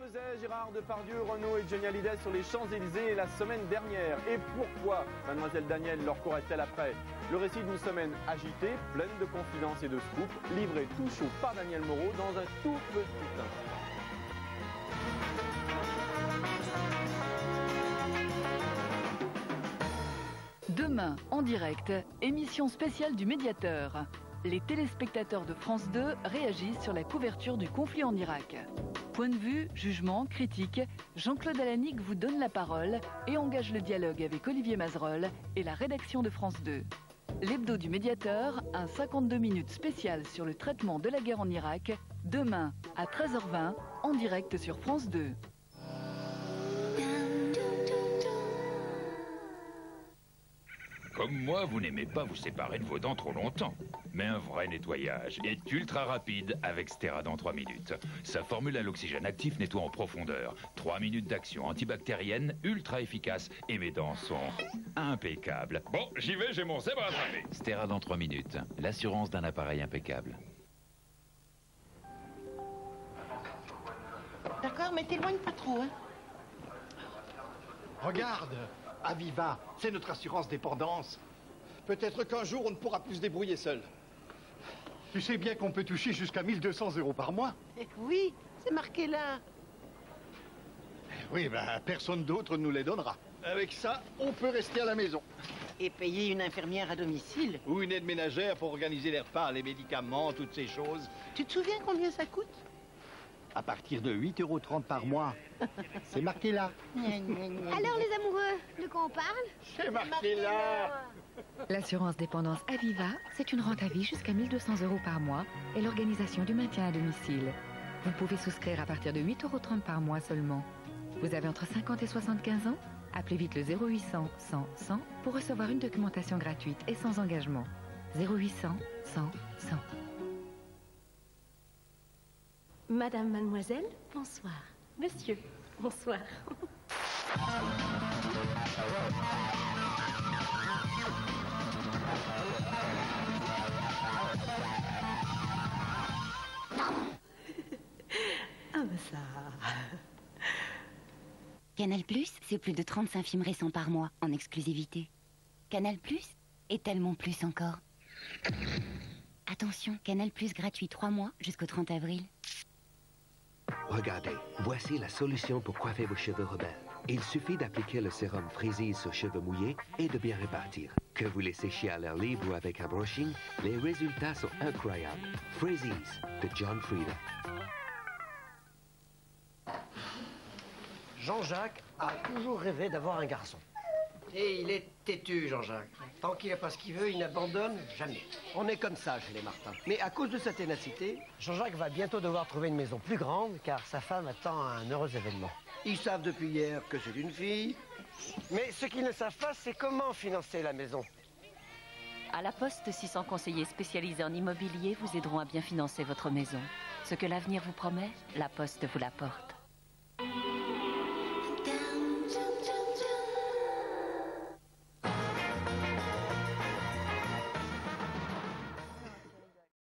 faisait Gérard Depardieu, Renaud et Genyalidès sur les Champs-Élysées la semaine dernière? Et pourquoi mademoiselle Danielle leur courait-elle après? Le récit d'une semaine agitée, pleine de confidences et de scoops, livré tout chaud par Daniel Moreau dans un tout petit instant. Demain, en direct, émission spéciale du médiateur. Les téléspectateurs de France 2 réagissent sur la couverture du conflit en Irak. Point de vue, jugement, critique, Jean-Claude Allanic vous donne la parole et engage le dialogue avec Olivier Mazerolle et la rédaction de France 2. L'hebdo du médiateur, un 52 minutes spécial sur le traitement de la guerre en Irak, demain à 13h20, en direct sur France 2. Comme moi, vous n'aimez pas vous séparer de vos dents trop longtemps. Mais un vrai nettoyage est ultra rapide avec Steradent 3 minutes. Sa formule à l'oxygène actif nettoie en profondeur. 3 minutes d'action antibactérienne ultra efficace et mes dents sont impeccables. Bon, j'y vais, j'ai mon zèbre à attraper. Steradent 3 minutes, l'assurance d'un appareil impeccable. D'accord, mais t'éloigne pas trop, hein. Regarde, Aviva, c'est notre assurance dépendance. Peut-être qu'un jour, on ne pourra plus se débrouiller seul. Tu sais bien qu'on peut toucher jusqu'à 1 200 € par mois. Oui, c'est marqué là. Oui, ben, personne d'autre ne nous les donnera. Avec ça, on peut rester à la maison. Et payer une infirmière à domicile. Ou une aide ménagère pour organiser les repas, les médicaments, toutes ces choses. Tu te souviens combien ça coûte? À partir de 8,30 € par mois. C'est marqué là. Alors les amoureux, de quoi on parle? C'est marqué là. L'assurance dépendance Aviva, c'est une rente à vie jusqu'à 1 200 € par mois et l'organisation du maintien à domicile. Vous pouvez souscrire à partir de 8,30 € par mois seulement. Vous avez entre 50 et 75 ans? Appelez vite le 0800 100 100 pour recevoir une documentation gratuite et sans engagement. 0800 100 100. Madame, mademoiselle, bonsoir. Monsieur, bonsoir. Ah ben ça... Canal+, c'est plus de 35 films récents par mois, en exclusivité. Canal+, et tellement plus encore. Attention, Canal+ gratuit 3 mois jusqu'au 30 avril. Regardez, voici la solution pour coiffer vos cheveux rebelles. Il suffit d'appliquer le sérum Frizzies aux cheveux mouillés et de bien répartir. Que vous les séchiez à l'air libre ou avec un brushing, les résultats sont incroyables. Frizzies de John Frieda. Jean-Jacques a toujours rêvé d'avoir un garçon. Et il est têtu, Jean-Jacques. Tant qu'il n'a pas ce qu'il veut, il n'abandonne jamais. On est comme ça chez les Martins. Mais à cause de sa ténacité, Jean-Jacques va bientôt devoir trouver une maison plus grande car sa femme attend un heureux événement. Ils savent depuis hier que c'est une fille. Mais ce qu'ils ne savent pas, c'est comment financer la maison. À La Poste, 600 conseillers spécialisés en immobilier vous aideront à bien financer votre maison. Ce que l'avenir vous promet, La Poste vous l'apporte.